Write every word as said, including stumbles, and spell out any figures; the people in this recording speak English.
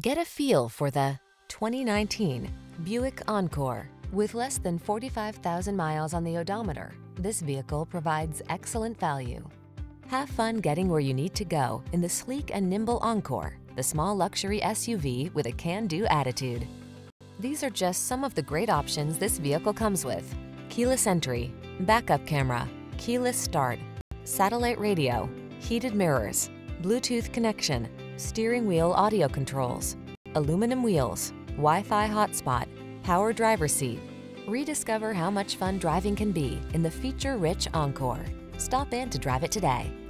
Get a feel for the twenty nineteen Buick Encore. With less than forty-five thousand miles on the odometer, this vehicle provides excellent value. Have fun getting where you need to go in the sleek and nimble Encore, the small luxury S U V with a can-do attitude. These are just some of the great options this vehicle comes with: keyless entry, backup camera, keyless start, satellite radio, heated mirrors, Bluetooth connection, steering wheel audio controls, aluminum wheels, Wi-Fi hotspot, power driver's seat. Rediscover how much fun driving can be in the feature-rich Encore. Stop in to drive it today.